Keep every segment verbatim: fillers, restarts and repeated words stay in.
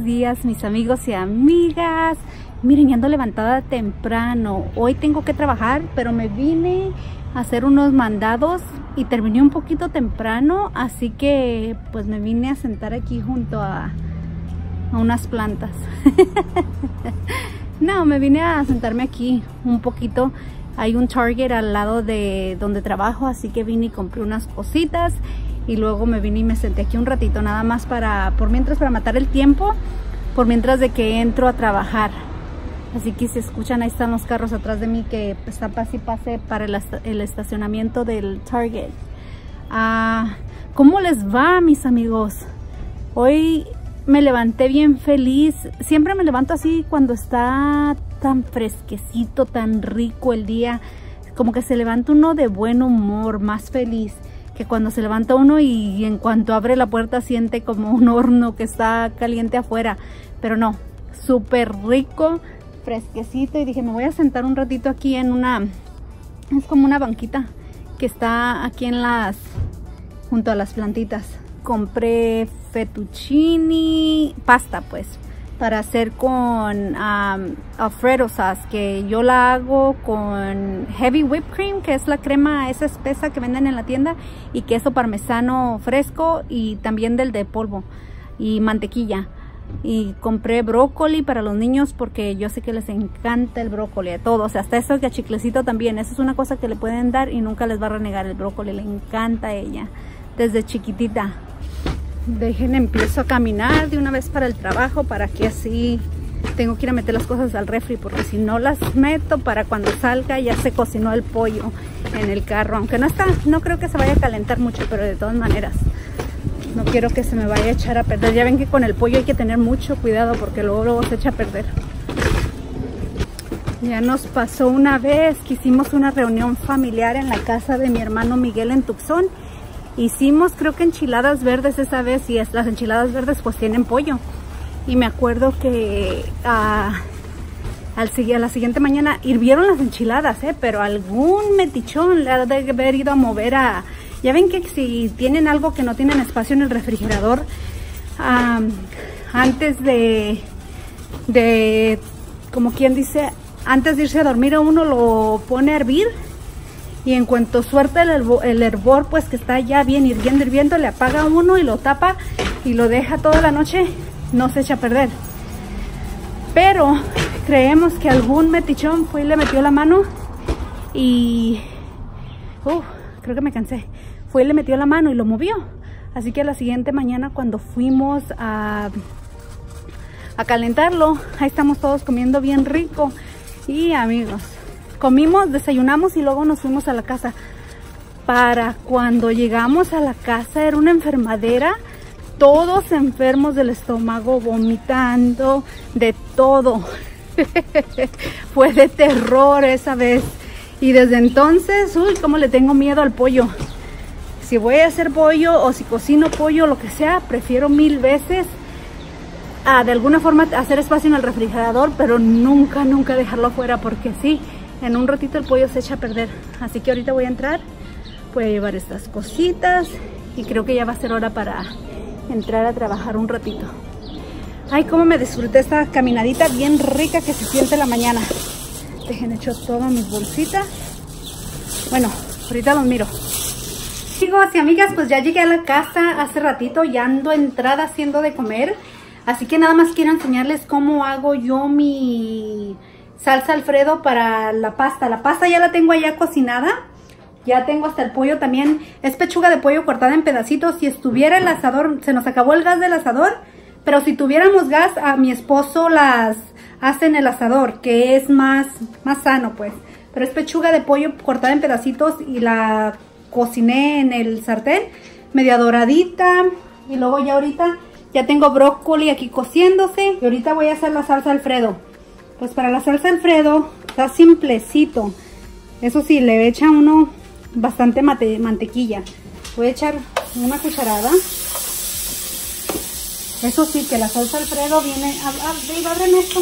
buenos días mis amigos y amigas. Miren, ya ando levantada temprano. Hoy tengo que trabajar, pero me vine a hacer unos mandados y terminé un poquito temprano, así que pues me vine a sentar aquí junto a, a unas plantas. No, me vine a sentarme aquí un poquito. Hay un Target al lado de donde trabajo, así que vine y compré unas cositas. Y luego me vine y me senté aquí un ratito, nada más para, por mientras, para matar el tiempo, por mientras de que entro a trabajar. Así que si escuchan, ahí están los carros atrás de mí que está pase y pase para el, el estacionamiento del Target. Ah, ¿cómo les va, mis amigos? Hoy me levanté bien feliz. Siempre me levanto así cuando está tan fresquecito, tan rico el día. Como que se levanta uno de buen humor, más feliz. Que cuando se levanta uno y en cuanto abre la puerta siente como un horno que está caliente afuera. Pero no, súper rico, fresquecito. Y dije, me voy a sentar un ratito aquí en una, es como una banquita que está aquí en las, junto a las plantitas. Compré fettuccini, pasta pues, para hacer con um, alfredo sauce, que yo la hago con heavy whipped cream, que es la crema esa espesa que venden en la tienda, y queso parmesano fresco y también del de polvo y mantequilla. Y compré brócoli para los niños porque yo sé que les encanta el brócoli a todos, o sea, hasta eso que a Chiclecito también. Eso es una cosa que le pueden dar y nunca les va a renegar el brócoli, le encanta a ella desde chiquitita. Dejen, empiezo a caminar de una vez para el trabajo, para que así tengo que ir a meter las cosas al refri, porque si no las meto, para cuando salga ya se cocinó el pollo en el carro. Aunque no está, no creo que se vaya a calentar mucho, pero de todas maneras no quiero que se me vaya a echar a perder. Ya ven que con el pollo hay que tener mucho cuidado porque luego, luego se echa a perder. Ya nos pasó una vez que hicimos una reunión familiar en la casa de mi hermano Miguel en Tucson. Hicimos, creo que enchiladas verdes esa vez, y es, las enchiladas verdes pues tienen pollo. Y me acuerdo que uh, al, a la siguiente mañana hirvieron las enchiladas, ¿eh? Pero algún metichón le ha de haber ido a mover a... Ya ven que si tienen algo que no tienen espacio en el refrigerador, um, antes de, de, como quien dice, antes de irse a dormir uno lo pone a hervir. Y en cuanto suelta el, el hervor, pues que está ya bien hirviendo, hirviendo, le apaga uno y lo tapa y lo deja toda la noche, no se echa a perder. Pero creemos que algún metichón fue y le metió la mano y... Uh, creo que me cansé. Fue y le metió la mano y lo movió. Así que a la siguiente mañana cuando fuimos a, a calentarlo, ahí estamos todos comiendo bien rico. Y amigos... Comimos, desayunamos y luego nos fuimos a la casa. Para cuando llegamos a la casa era una enfermadera, todos enfermos del estómago, vomitando, de todo. Fue de terror esa vez. Y desde entonces, uy, cómo le tengo miedo al pollo. Si voy a hacer pollo o si cocino pollo, lo que sea, prefiero mil veces ah, de alguna forma hacer espacio en el refrigerador, pero nunca, nunca dejarlo afuera porque sí. En un ratito el pollo se echa a perder. Así que ahorita voy a entrar, voy a llevar estas cositas y creo que ya va a ser hora para entrar a trabajar un ratito. Ay, cómo me disfruté esta caminadita bien rica que se siente la mañana. Dejen hecho todas mis bolsitas. Bueno, ahorita los miro. Amigos y amigas, pues ya llegué a la casa hace ratito, ya ando entrada haciendo de comer. Así que nada más quiero enseñarles cómo hago yo mi... salsa Alfredo para la pasta. La pasta ya la tengo allá cocinada. Ya tengo hasta el pollo también. Es pechuga de pollo cortada en pedacitos. Si estuviera el asador, se nos acabó el gas del asador. Pero si tuviéramos gas, a mi esposo las hace en el asador, que es más, más sano pues. Pero es pechuga de pollo cortada en pedacitos y la cociné en el sartén, media doradita. Y luego ya ahorita ya tengo brócoli aquí cociéndose. Y ahorita voy a hacer la salsa Alfredo. Pues para la salsa Alfredo está simplecito. Eso sí, le echa uno bastante mate, mantequilla. Voy a echar una cucharada. Eso sí, que la salsa Alfredo viene... Arriba, ábreme esto.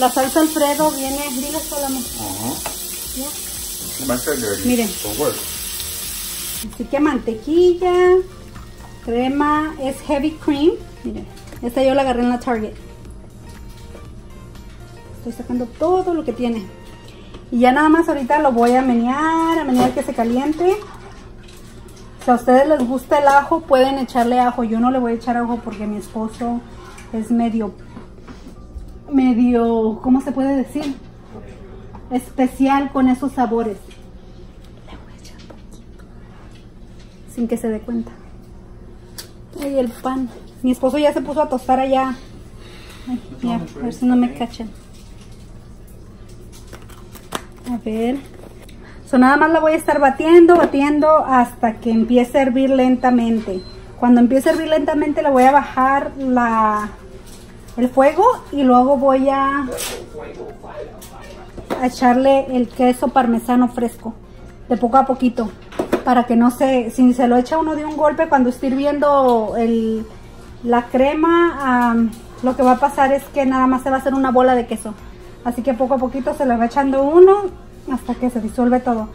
La salsa Alfredo viene... Dile esto a la mano. Miren. Así que mantequilla. Crema es Heavy Cream. Miren, esta yo la agarré en la Target. Estoy sacando todo lo que tiene. Y ya nada más ahorita lo voy a menear, a menear que se caliente. Si a ustedes les gusta el ajo, pueden echarle ajo. Yo no le voy a echar ajo porque mi esposo es medio, medio, ¿cómo se puede decir? Especial con esos sabores. Le voy a echar un poquito, sin que se dé cuenta. Ay, el pan. Mi esposo ya se puso a tostar allá. Ay, ya, a ver si no me cachan. A ver. So, nada más la voy a estar batiendo, batiendo hasta que empiece a hervir lentamente. Cuando empiece a hervir lentamente le voy a bajar la, el fuego y luego voy a, a echarle el queso parmesano fresco. De poco a poquito. Para que no se, si se lo echa uno de un golpe cuando esté hirviendo el, la crema... Um, lo que va a pasar es que nada más se va a hacer una bola de queso. Así que poco a poquito se le va echando uno hasta que se disuelve todo.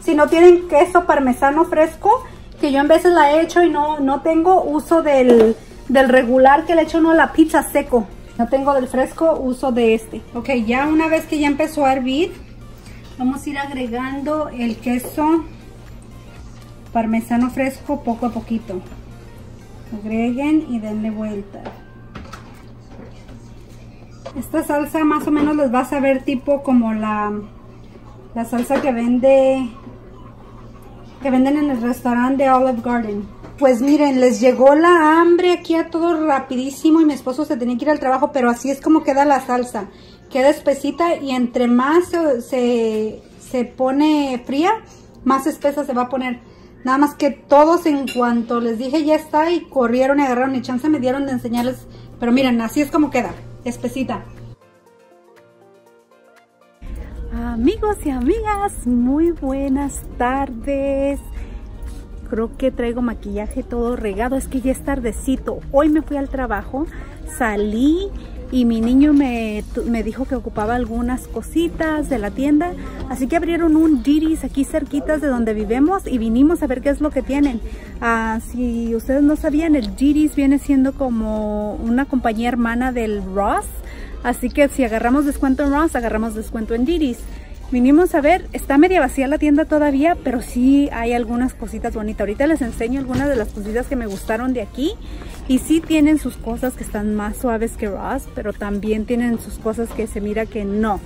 Si no tienen queso parmesano fresco, que yo en veces la he hecho y no, no tengo, uso del, del regular que le echo uno a la pizza seco. No tengo del fresco, uso de este. Ok, ya una vez que ya empezó a hervir, vamos a ir agregando el queso parmesano fresco poco a poquito. Agreguen y denle vuelta. Esta salsa más o menos les va a saber tipo como la, la salsa que vende que venden en el restaurante de Olive Garden. Pues miren, les llegó la hambre aquí a todo rapidísimo y mi esposo se tenía que ir al trabajo, pero así es como queda la salsa. Queda espesita y entre más se, se, se pone fría, más espesa se va a poner. Nada más que todos en cuanto les dije ya está y corrieron y agarraron y chance me dieron de enseñarles. Pero miren, así es como queda. Espesita. Amigos y amigas, muy buenas tardes. Creo que traigo maquillaje todo regado, es que ya es tardecito. Hoy me fui al trabajo, salí y mi niño me, me dijo que ocupaba algunas cositas de la tienda, así que abrieron un dd's aquí cerquitas de donde vivimos y vinimos a ver qué es lo que tienen. Uh, si ustedes no sabían, el dd's viene siendo como una compañía hermana del Ross, así que si agarramos descuento en Ross, agarramos descuento en dd's. Vinimos a ver, está media vacía la tienda todavía, pero sí hay algunas cositas bonitas. Ahorita les enseño algunas de las cositas que me gustaron de aquí. Y sí tienen sus cosas que están más suaves que Ross, pero también tienen sus cosas que se mira que no,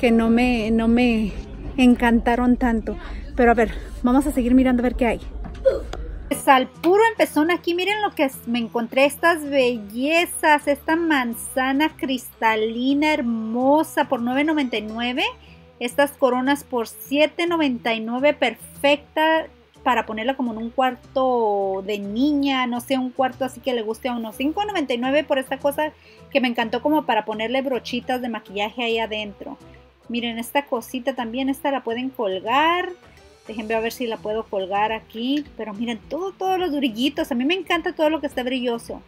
que no me, no me encantaron tanto. Pero a ver, vamos a seguir mirando a ver qué hay. Pues al puro empezón aquí, miren lo que me encontré, estas bellezas, esta manzana cristalina hermosa por nueve noventa y nueve. Estas coronas por siete noventa y nueve, perfecta para ponerla como en un cuarto de niña, no sé, un cuarto así que le guste a uno. cinco noventa y nueve por esta cosa que me encantó como para ponerle brochitas de maquillaje ahí adentro. Miren, esta cosita también, esta la pueden colgar. Déjenme a ver si la puedo colgar aquí. Pero miren, todo, todos los brillitos. A mí me encanta todo lo que está brilloso.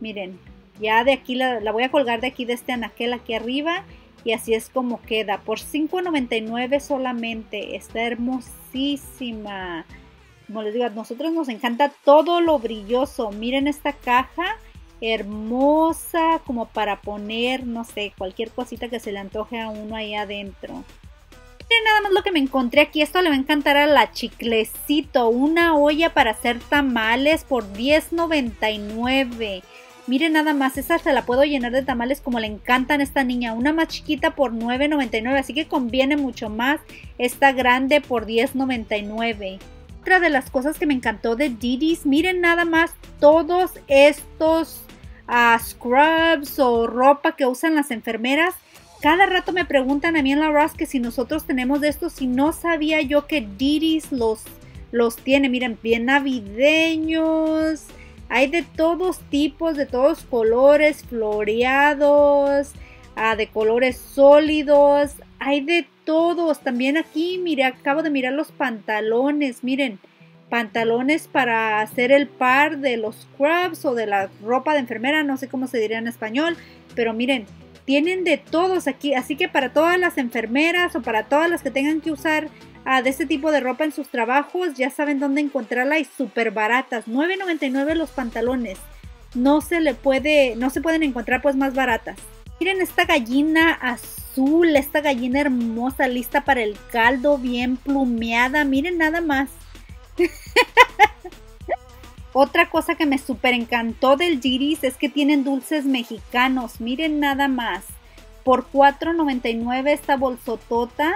Miren, ya de aquí la, la voy a colgar de aquí de este anaquel aquí arriba. Y así es como queda, por cinco noventa y nueve solamente, está hermosísima. Como les digo, a nosotros nos encanta todo lo brilloso. Miren esta caja, hermosa, como para poner, no sé, cualquier cosita que se le antoje a uno ahí adentro. Miren nada más lo que me encontré aquí, esto le va a encantar a la Chiclecito, una olla para hacer tamales por diez noventa y nueve. Miren nada más, esa se la puedo llenar de tamales como le encantan a esta niña. Una más chiquita por nueve noventa y nueve, así que conviene mucho más. Esta grande por diez noventa y nueve. Otra de las cosas que me encantó de dd's, miren nada más todos estos uh, scrubs o ropa que usan las enfermeras. Cada rato me preguntan a mí en la Ross que si nosotros tenemos de estos, si no sabía yo que dd's los, los tiene. Miren, bien navideños. Hay de todos tipos, de todos colores, floreados, ah, de colores sólidos. Hay de todos. También aquí, mire, acabo de mirar los pantalones. Miren, pantalones para hacer el par de los scrubs o de la ropa de enfermera. No sé cómo se diría en español, pero miren, tienen de todos aquí. Así que para todas las enfermeras o para todas las que tengan que usar uh, de este tipo de ropa en sus trabajos, ya saben dónde encontrarla y súper baratas. nueve noventa y nueve los pantalones. No se le puede, no se pueden encontrar pues más baratas. Miren esta gallina azul, esta gallina hermosa, lista para el caldo, bien plumeada. Miren nada más. Otra cosa que me súper encantó del dd's es que tienen dulces mexicanos. Miren nada más. Por cuatro noventa y nueve esta bolsotota.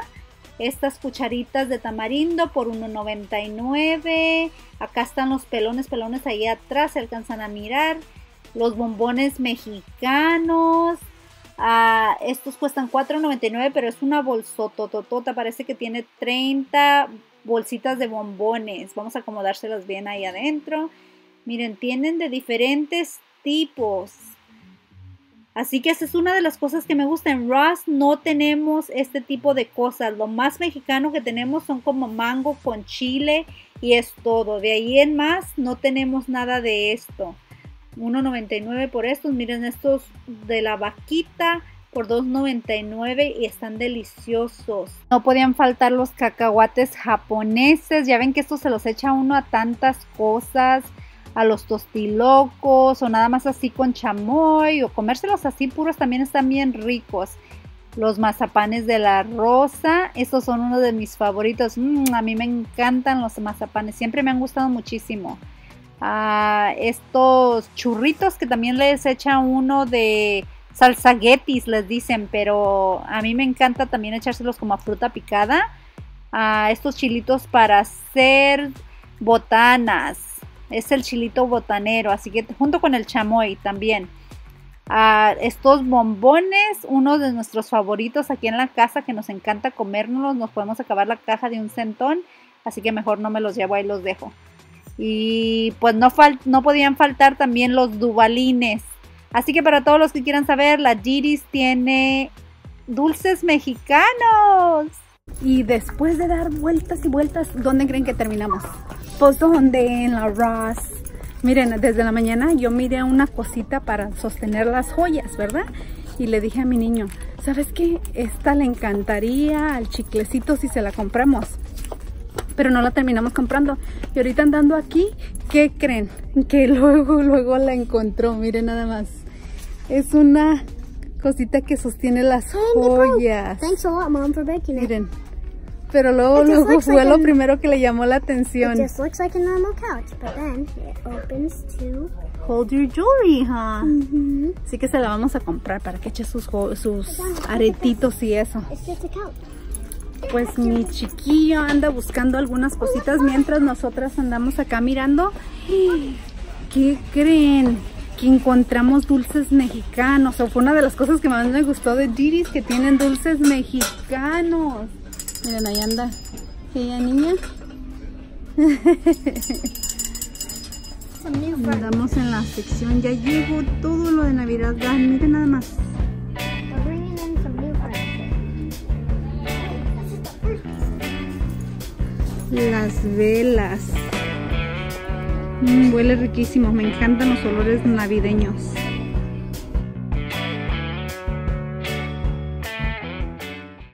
Estas cucharitas de tamarindo por uno noventa y nueve. Acá están los pelones, pelones ahí atrás, se alcanzan a mirar. Los bombones mexicanos. Ah, estos cuestan cuatro noventa y nueve, pero es una bolsototota. Parece que tiene treinta bolsitas de bombones. Vamos a acomodárselas bien ahí adentro. Miren, tienen de diferentes tipos. Así que esa es una de las cosas que me gusta. En Ross no tenemos este tipo de cosas. Lo más mexicano que tenemos son como mango con chile y es todo. De ahí en más no tenemos nada de esto. uno noventa y nueve por estos. Miren estos de la vaquita por dos noventa y nueve y están deliciosos. No podían faltar los cacahuates japoneses. Ya ven que estos se los echa uno a tantas cosas. A los tostilocos o nada más así con chamoy o comérselos así puros también están bien ricos. Los mazapanes de la rosa, estos son uno de mis favoritos. Mm, a mí me encantan los mazapanes, siempre me han gustado muchísimo. Ah, estos churritos que también les echa uno de salsaguetis les dicen, pero a mí me encanta también echárselos como a fruta picada. Ah, estos chilitos para hacer botanas. Es el chilito botanero, así que junto con el chamoy también. Ah, estos bombones, uno de nuestros favoritos aquí en la casa que nos encanta comérnoslos. Nos podemos acabar la caja de un centón, así que mejor no me los llevo, ahí los dejo. Y pues no, fal no podían faltar también los dubalines. Así que para todos los que quieran saber, la dd's tiene dulces mexicanos. Y después de dar vueltas y vueltas, ¿dónde creen que terminamos? Pues donde en la Ross. Miren, desde la mañana yo miré una cosita para sostener las joyas, ¿verdad? Y le dije a mi niño, ¿sabes qué? Esta le encantaría al Chiclecito si se la compramos. Pero no la terminamos comprando. Y ahorita andando aquí, ¿qué creen? Que luego, luego la encontró. Miren nada más. Es una cosita que sostiene las joyas. Thanks a lot, Mom, for baking it. Miren. Pero luego, luego fue lo primero que le llamó la atención. Just looks like a normal couch, but then it opens to hold your jewelry, huh? Mm-hmm. Así que se la vamos a comprar para que eche sus, sus aretitos y eso. It's just a couch. Pues mi chiquillo anda buscando algunas cositas mientras nosotras andamos acá mirando. ¿Qué creen? Que encontramos dulces mexicanos. O fue una de las cosas que más me gustó de dd's, que tienen dulces mexicanos. Miren, ahí anda ella, niña. Andamos en la sección. Ya llevo todo lo de Navidad. Ya, miren nada más. Las velas. Mm, huele riquísimo. Me encantan los olores navideños.